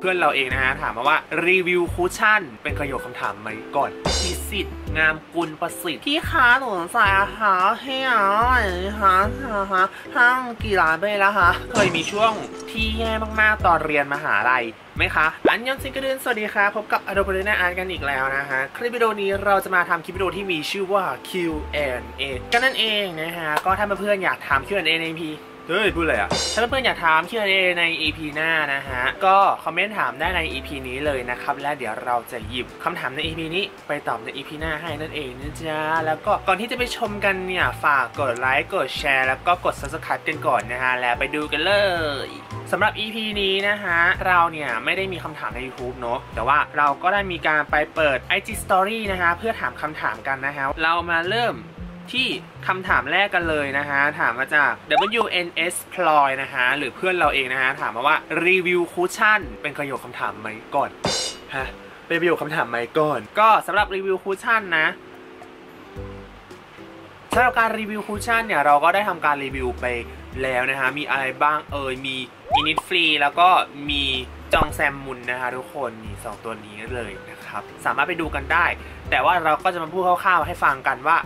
เพื่อนเราเองนะฮะถามมาว่ารีวิวคุชชั่นเป็นประโยคคำถามไหมก่อนพิสิทธิ์งามกุลประสิทธิ์พี่คะหนูใส่อะคะให้อะไรคะห้างกี่ล้านไปแล้วคะเคยมีช่วงที่แย่มากๆตอนเรียนมหาลัยไหมคะอันยอนซิงเกิลเดือนสวัสดีค่ะพบกับอโดบริณาอาร์กันอีกแล้วนะฮะคลิปวิดีโอนี้เราจะมาทำคลิปวิดีโอที่มีชื่อว่า Q&A ก็นั่นเองนะฮะก็ถ้าเพื่อนๆอยากทำ Q&A ในพีเฮ้ยพูดอะไรอ่ะถ้าเพื่อนๆอยากถาม Q&A ใน EP หน้านะฮะก็คอมเมนต์ถามได้ใน EP นี้เลยนะครับและเดี๋ยวเราจะหยิบคำถามใน EP นี้ไปตอบใน EP หน้าให้นั่นเองนะจ๊ะแล้วก็ก่อนที่จะไปชมกันเนี่ยฝากกดไลค์กดแชร์แล้วก็กด Subscribe กันก่อนนะฮะแล้วไปดูกันเลยสำหรับ EP นี้นะฮะเราเนี่ยไม่ได้มีคำถามใน YouTube เนอะแต่ว่าเราก็ได้มีการไปเปิด IG Story นะฮะเพื่อถามคำถามกันนะฮะเรามาเริ่มที่คำถามแรกกันเลยนะฮะถามมาจาก WNS พลอยนะฮะหรือเพื่อนเราเองนะฮะถามมาว่ารีวิวคุชชั่นเป็นประโยคคำถามไหมก่อนฮะเป็นประโยคคำถามไหมก่อนก็สำหรับรีวิวคุชชั่นนะสำหรับการรีวิวคุชชั่นเนี่ยเราก็ได้ทำการรีวิวไปแล้วนะฮะมีอะไรบ้างมี Innisfree แล้วก็มีจองแซมมุนนะคะทุกคนนี่สองตัวนี้เลยนะครับสามารถไปดูกันได้แต่ว่าเราก็จะมาพูดคร่าวๆให้ฟังกันว่า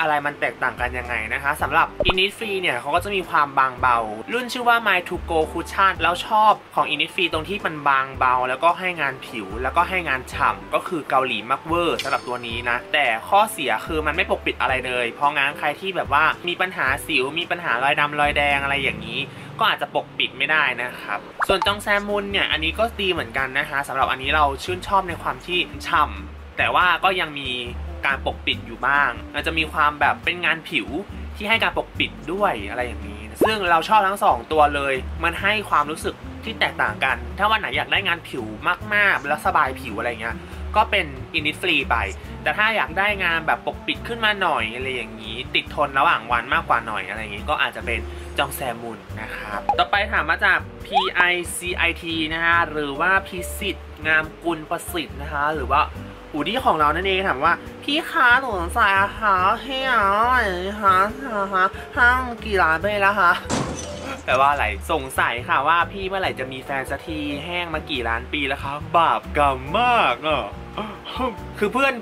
อะไรมันแตกต่างกันยังไงนะคะสำหรับ Innisfree เนี่ยเขาก็จะมีความบางเบารุ่นชื่อว่า My To Go Cushion แล้วชอบของ Innisfree ตรงที่มันบางเบาแล้วก็ให้งานผิวแล้วก็ให้งานฉ่ำก็คือเกาหลีมากเวอร์สำหรับตัวนี้นะแต่ข้อเสียคือมันไม่ปกปิดอะไรเลยเพราะงั้นใครที่แบบว่ามีปัญหาสิวมีปัญหารอยดำรอยแดงอะไรอย่างนี้ก็อาจจะปกปิดไม่ได้นะครับส่วนจองแซมมุนเนี่ยอันนี้ก็ดีเหมือนกันนะคะสำหรับอันนี้เราชื่นชอบในความที่ฉ่ำแต่ว่าก็ยังมีการปกปิดอยู่บ้างมันจะมีความแบบเป็นงานผิวที่ให้การปกปิดด้วยอะไรอย่างนี้ซึ่งเราชอบทั้ง2ตัวเลยมันให้ความรู้สึกที่แตกต่างกันถ้าวันไหนอยากได้งานผิวมากๆแล้วสบายผิวอะไรเงี้ยก็เป็น Innisfree ไปแต่ถ้าอยากได้งานแบบปกปิดขึ้นมาหน่อยอะไรอย่างนี้ติดทนระหว่างวันมากกว่าหน่อยอะไรอย่างนี้ก็อาจจะเป็นจองแซมมุนนะครับต่อไปถามมาจาก PICIT นะฮะหรือว่าพิสิทธิ์งามกุลประสิทธิ์นะฮะหรือว่าอูดี้ของเรานั่นเองถามว่าพี่คะหนูใส่อะคะให้อะไรคะห้างกี่ล้านไปแล้วคะแปลว่าอะไรสงสัยค่ะว่าพี่เมื่อไหร่จะมีแฟนสักทีแห้งมากี่ล้านปีแล้วคะบาปกรรมมากอ่ะคือเพื่อน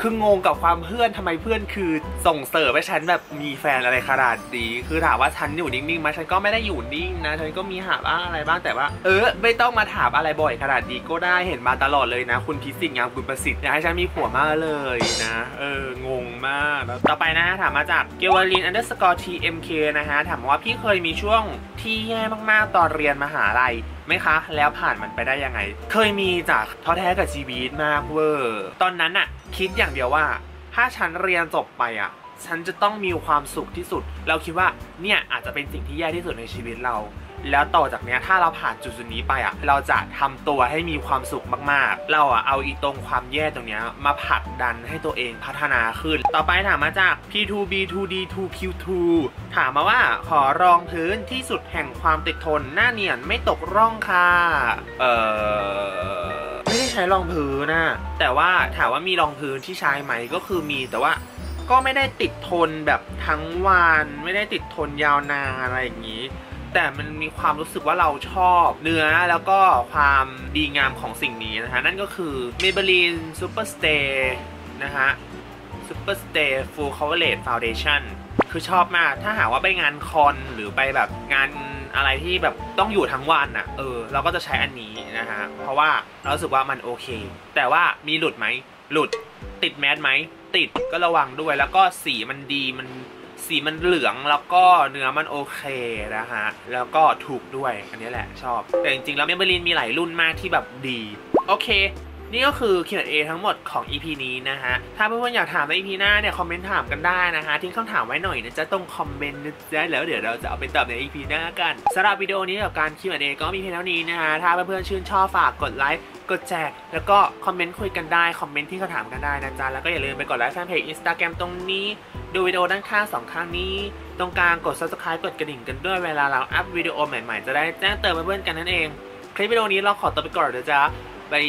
คืองงกับความเพื่อนทำไมเพื่อนคือส่งเสริมให้ฉันแบบมีแฟนอะไรขนาดนี้คือถามว่าฉันอยู่นิ่งๆไหมฉันก็ไม่ได้อยู่นิ่งนะฉันก็มีหาบ้างอะไรบ้างแต่ว่าไม่ต้องมาถามอะไรบ่อยขนาดนี้ก็ได้เห็นมาตลอดเลยนะคุณพิสิทธิ์งามคุณประสิทธิ์อยากให้ฉันมีผัวมากเลยนะงงมากต่อไปนะถามมาจากเกวลิน _tmk นะฮะถามว่าพี่เคยมีช่วงที่แย่มากๆตอนเรียนมหาลัยไหมคะแล้วผ่านมันไปได้ยังไงเคยมีจากท้อแท้กับชีวิตมากเวอร์ตอนนั้นอะคิดอย่างเดียวว่าถ้าฉันเรียนจบไปอะฉันจะต้องมีความสุขที่สุดเราคิดว่าเนี่ยอาจจะเป็นสิ่งที่แย่ที่สุดในชีวิตเราแล้วต่อจากนี้ถ้าเราผ่านจุดนี้ไปอะเราจะทำตัวให้มีความสุขมากๆเราอะเอาอีตรงความแย่ตรงนี้มาผลักดันให้ตัวเองพัฒนาขึ้นต่อไปถามมาจาก P2B2D2Q2 ถามมาว่าขอรองพื้นที่สุดแห่งความติดทนหน้าเนียนไม่ตกร่องค่ะไม่ได้ใช้รองพื้นนะแต่ว่าถามว่ามีรองพื้นที่ใช้ไหมก็คือมีแต่ว่าก็ไม่ได้ติดทนแบบทั้งวันไม่ได้ติดทนยาวนานอะไรอย่างนี้แต่มันมีความรู้สึกว่าเราชอบเนื้อแล้วก็ความดีงามของสิ่งนี้นะฮะนั่นก็คือ Maybelline Superstay นะฮะ Superstay Full Coverage Foundation คือชอบมากถ้าหากว่าไปงานคอนหรือไปแบบงานอะไรที่แบบต้องอยู่ทั้งวันน่ะเราก็จะใช้อันนี้นะฮะเพราะว่าเรารู้สึกว่ามันโอเคแต่ว่ามีหลุดไหมหลุดติดแมสไหมติดก็ระวังด้วยแล้วก็สีมันดีมันสีมันเหลืองแล้วก็เนื้อมันโอเคนะฮะแล้วก็ถูกด้วยอันนี้แหละชอบแต่จริงๆแล้วMaybellineมีหลายรุ่นมากที่แบบดีโอเคนี่ก็คือ Q&A ทั้งหมดของ EP นี้นะฮะถ้าเพื่อนๆอยากถามใน EP หน้าเนี่ยคอมเมนต์ถามกันได้นะฮะทิ้งคำถามไว้หน่อยนะจะต้องคอมเมนต์นะจ๊ะแล้วเดี๋ยวเราจะเอาไปตอบใน EP หน้ากันสำหรับวิดีโอนี้กับการ Q&A ก็มีเพียงเท่านี้นะฮะถ้าเพื่อนๆชื่นชอบฝากกดไลค์กดแชร์แล้วก็คอมเมนต์คุยกันได้คอมเมนต์ที่เขาถามกันได้นะจ๊ะแล้วก็อย่าลืมไปกดไลค์แฟนเพจ Instagram ตรงนี้ดูวิดีโอด้านข้าง2ข้างนี้ตรงกลางกด Subscribe กดกระดิ่งกันด้วยเวลาเราอัพวิดีโอใหม่ๆจะได้แจ้งเตือนเพื่อนๆกันนั่นเองคลิปวิดีโอนี้เราขอตัวไปก่อนนะจ๊ะบาย